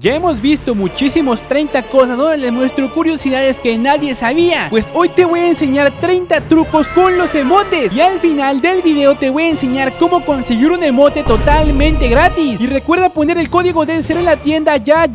Ya hemos visto muchísimos 30 cosas donde les muestro curiosidades que nadie sabía. Pues hoy te voy a enseñar 30 trucos con los emotes. Y al final del video te voy a enseñar cómo conseguir un emote totalmente gratis. Y recuerda poner el código Deser en la tienda ya.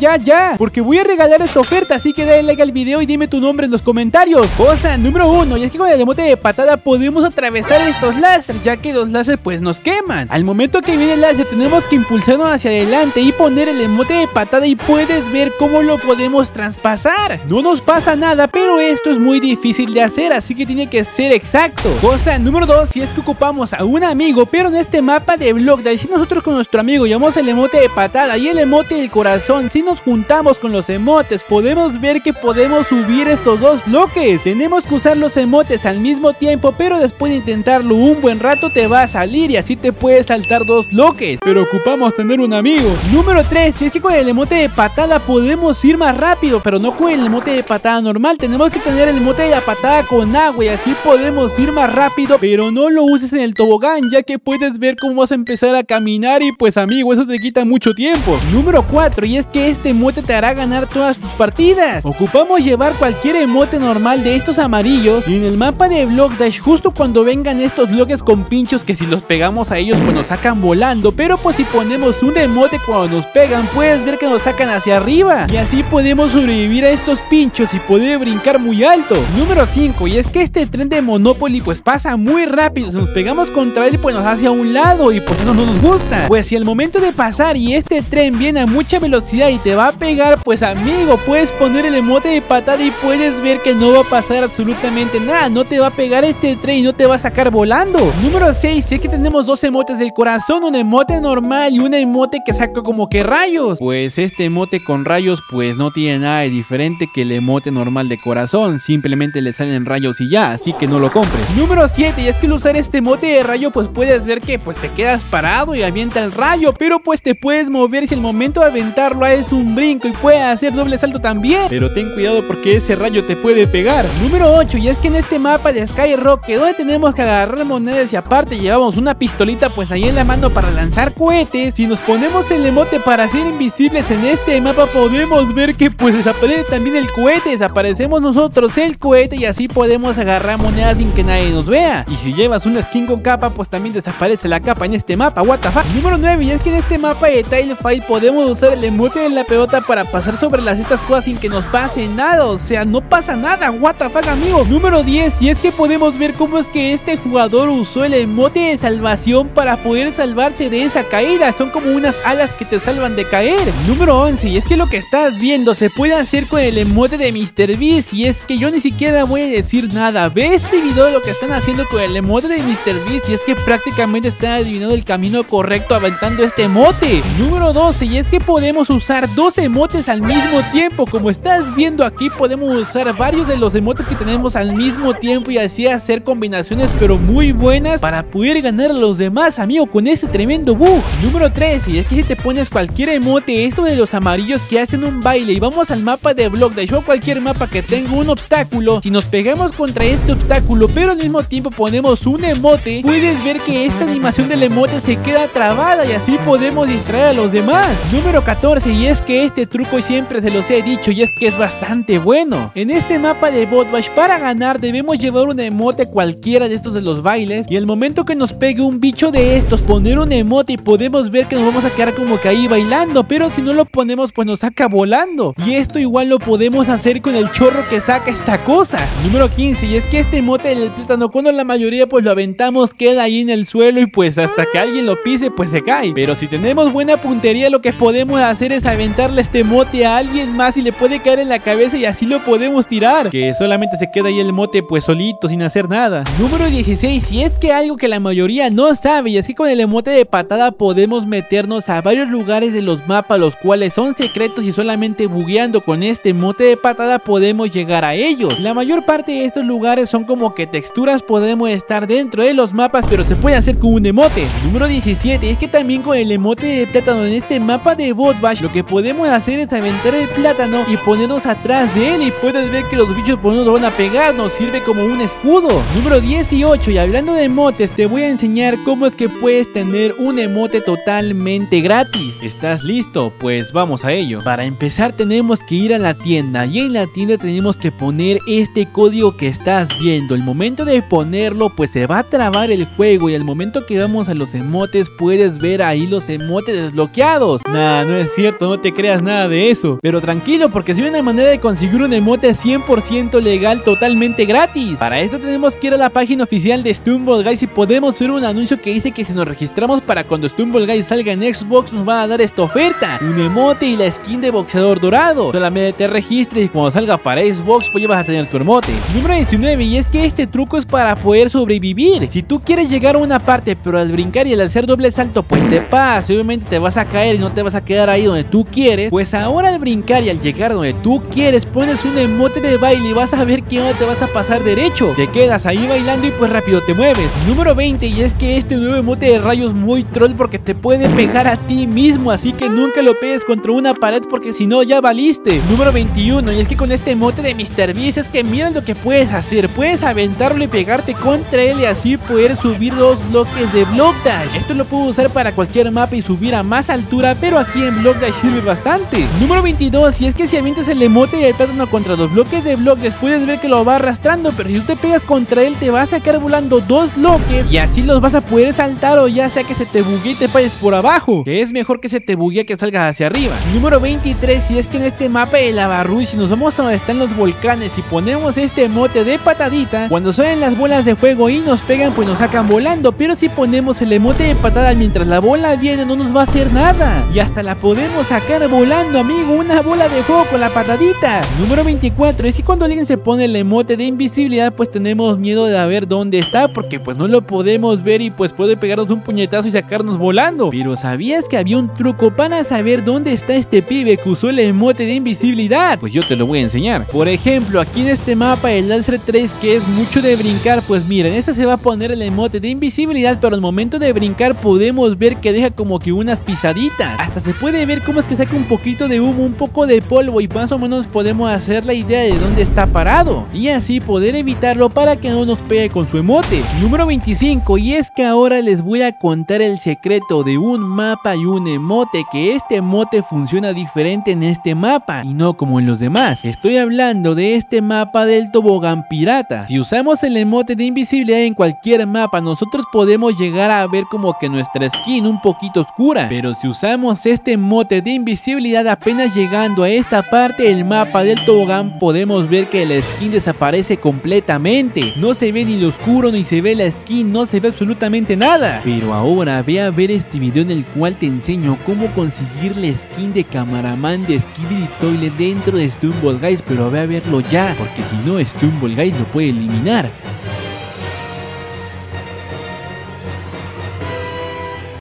Porque voy a regalar esta oferta, así que dale like al video y dime tu nombre en los comentarios. Cosa número 1, y es que con el emote de patada podemos atravesar estos láseres, ya que los láseres pues nos queman. Al momento que viene el láser tenemos que impulsarnos hacia adelante y poner el emote de patada y puedes ver cómo lo podemos traspasar. No nos pasa nada, pero esto es muy difícil de hacer, así que tiene que ser exacto. Cosa número 2, si es que ocupamos a un amigo, pero en este mapa de Block Dash, si nosotros con nuestro amigo llevamos el emote de patada y el emote del corazón, si nos juntamos con los emotes, podemos ver que podemos subir estos dos bloques. Tenemos que usar los emotes al mismo tiempo, pero después de intentarlo un buen rato te va a salir y así te puedes saltar dos bloques. Pero ocupamos tener un amigo. Número 3, si es que con el emote de patada podemos ir más rápido, pero no con el emote de patada normal. Tenemos que tener el emote de la patada con agua y así podemos ir más rápido, pero no lo uses en el tobogán, ya que puedes ver cómo vas a empezar a caminar y pues amigo, eso te quita mucho tiempo. Número 4, y es que este emote te hará ganar todas tus partidas. Ocupamos llevar cualquier emote normal de estos amarillos, y en el mapa de Block Dash, justo cuando vengan estos bloques con pinchos, que si los pegamos a ellos pues nos sacan volando, pero pues si ponemos un emote cuando nos pegan, puedes ver que nos sacan hacia arriba y así podemos sobrevivir a estos pinchos y poder brincar muy alto. Número 5, y es que este tren de Monopoly pues pasa muy rápido. Si nos pegamos contra él pues nos hace a un lado y pues eso no nos gusta. Pues si al momento de pasar y este tren viene a mucha velocidad y te va a pegar, pues amigo, puedes poner el emote de patada y puedes ver que no va a pasar absolutamente nada. No te va a pegar este tren y no te va a sacar volando. Número 6, si es que tenemos dos emotes del corazón, un emote normal y un emote que saca como que rayos. Pues este emote con rayos pues no tiene nada de diferente que el emote normal de corazón, simplemente le salen rayos y ya, así que no lo compres. Número 7, y es que al usar este emote de rayo pues puedes ver que pues te quedas parado y avienta el rayo, pero pues te puedes mover si al momento de aventarlo haces un brinco y puedes hacer doble salto también, pero ten cuidado porque ese rayo te puede pegar. Número 8, y es que en este mapa de Skyrock, que donde tenemos que agarrar monedas y aparte llevamos una pistolita pues ahí en la mano para lanzar cohetes, si nos ponemos el emote para ser invisibles en este mapa podemos ver que pues desaparece también el cohete, desaparecemos nosotros el cohete y así podemos agarrar monedas sin que nadie nos vea. Y si llevas una skin con capa pues también desaparece la capa en este mapa, what the fuck. Número 9, y es que en este mapa de Tile Fight podemos usar el emote de la pelota para pasar sobre las estas cosas sin que nos pase nada, o sea, no pasa nada, what the fuck amigo. Número 10, y es que podemos ver cómo es que este jugador usó el emote de salvación para poder salvarse de esa caída, son como unas alas que te salvan de caer. Número 11, y es que lo que estás viendo se puede hacer con el emote de Mr. Beast, y es que yo ni siquiera voy a decir nada. Ve este video de lo que están haciendo con el emote de Mr. Beast, y es que prácticamente están adivinando el camino correcto aventando este emote. Número 12, y es que podemos usar dos emotes al mismo tiempo. Como estás viendo aquí podemos usar varios de los emotes que tenemos al mismo tiempo y así hacer combinaciones pero muy buenas para poder ganar a los demás, amigo, con ese tremendo bug. Número 13, y es que si te pones cualquier emote, esto de los amarillos que hacen un baile, y vamos al mapa de Block Dash o cualquier mapa que tenga un obstáculo, si nos pegamos contra este obstáculo pero al mismo tiempo ponemos un emote, puedes ver que esta animación del emote se queda trabada y así podemos distraer a los demás. Número 14, y es que este truco siempre se los he dicho y es que es bastante bueno. En este mapa de Botbash, para ganar debemos llevar un emote cualquiera de estos de los bailes, y al momento que nos pegue un bicho de estos poner un emote y podemos ver que nos vamos a quedar como que ahí bailando, pero si no lo ponemos pues nos saca volando, y esto igual lo podemos hacer con el chorro que saca esta cosa. Número 15, y es que este emote del plátano, cuando la mayoría pues lo aventamos queda ahí en el suelo y pues hasta que alguien lo pise pues se cae, pero si tenemos buena puntería lo que podemos hacer es aventarle este emote a alguien más y le puede caer en la cabeza y así lo podemos tirar, que solamente se queda ahí el emote pues solito sin hacer nada. Número 16, y es que algo que la mayoría no sabe, y es que con el emote de patada podemos meternos a varios lugares de los mapas los cuales son secretos y solamente bugueando con este emote de patada podemos llegar a ellos. La mayor parte de estos lugares son como que texturas, podemos estar dentro de los mapas pero se puede hacer con un emote. Número 17, es que también con el emote de plátano en este mapa de Botbash lo que podemos hacer es aventar el plátano y ponernos atrás de él y puedes ver que los bichos por nos van a pegar, nos sirve como un escudo. Número 18, y hablando de emotes te voy a enseñar cómo es que puedes tener un emote totalmente gratis. ¿Estás listo? Pues pues vamos a ello. Para empezar tenemos que ir a la tienda, y en la tienda tenemos que poner este código que estás viendo. Al momento de ponerlo pues se va a trabar el juego, y al momento que vamos a los emotes puedes ver ahí los emotes desbloqueados. Nah, no es cierto, no te creas nada de eso, pero tranquilo porque si hay una manera de conseguir un emote 100% legal totalmente gratis. Para esto tenemos que ir a la página oficial de Stumble Guys y podemos ver un anuncio que dice que si nos registramos para cuando Stumble Guys salga en Xbox nos van a dar esta oferta, un emote y la skin de boxeador dorado. Solamente te registres y cuando salga para Xbox pues ya vas a tener tu emote. Número 19, y es que este truco es para poder sobrevivir. Si tú quieres llegar a una parte pero al brincar y al hacer doble salto pues te pasa, obviamente te vas a caer y no te vas a quedar ahí donde tú quieres, pues ahora al brincar y al llegar donde tú quieres pones un emote de baile y vas a ver que no te vas a pasar derecho, te quedas ahí bailando y pues rápido te mueves. Número 20, y es que este nuevo emote de rayos muy troll porque te puede pegar a ti mismo, así que nunca lo pegues contra una pared porque si no ya valiste. Número 21, y es que con este emote de Mr. Beast es que mira lo que puedes hacer, puedes aventarlo y pegarte contra él y así poder subir dos bloques de Block Dash. Esto lo puedo usar para cualquier mapa y subir a más altura, pero aquí en Block Dash sirve bastante. Número 22, y es que si avientas el emote del plátano contra los bloques de Block Dash puedes ver que lo va arrastrando, pero si tú te pegas contra él te va a sacar volando dos bloques y así los vas a poder saltar, o ya sea que se te buguee y te falles por abajo, que es mejor que se te buguee que salgas hacia arriba. Número 23, y es que en este mapa de Lava Rush si nos vamos a donde están los volcanes y ponemos este emote de patadita, cuando salen las bolas de fuego y nos pegan pues nos sacan volando, pero si ponemos el emote de patada mientras la bola viene no nos va a hacer nada y hasta la podemos sacar volando, amigo, una bola de fuego con la patadita. Número 24, y si cuando alguien se pone el emote de invisibilidad pues tenemos miedo de ver dónde está porque pues no lo podemos ver y pues puede pegarnos un puñetazo y sacarnos volando, pero ¿sabías que había un truco para saber dónde está este pibe que usó el emote de invisibilidad? Pues yo te lo voy a enseñar. Por ejemplo, aquí en este mapa el Lancer 3 que es mucho de brincar, pues miren, este se va a poner el emote de invisibilidad, pero al momento de brincar podemos ver que deja como que unas pisaditas, hasta se puede ver cómo es que saca un poquito de humo, un poco de polvo, y más o menos podemos hacer la idea de dónde está parado y así poder evitarlo para que no nos pegue con su emote. Número 25, y es que ahora les voy a contar el secreto de un mapa y un emote, que este emote funciona diferente en este mapa y no como en los demás. Estoy hablando de este mapa del tobogán pirata. Si usamos el emote de invisibilidad en cualquier mapa nosotros podemos llegar a ver como que nuestra skin un poquito oscura, pero si usamos este emote de invisibilidad apenas llegando a esta parte del mapa del tobogán podemos ver que la skin desaparece completamente, no se ve ni lo oscuro, ni se ve la skin, no se ve absolutamente nada. Pero ahora ve a ver este video en el cual te enseño cómo conseguir la skin de camaraman de Skibidi y Toilet dentro de Stumble Guys, pero ve a verlo ya, porque si no Stumble Guys lo puede eliminar.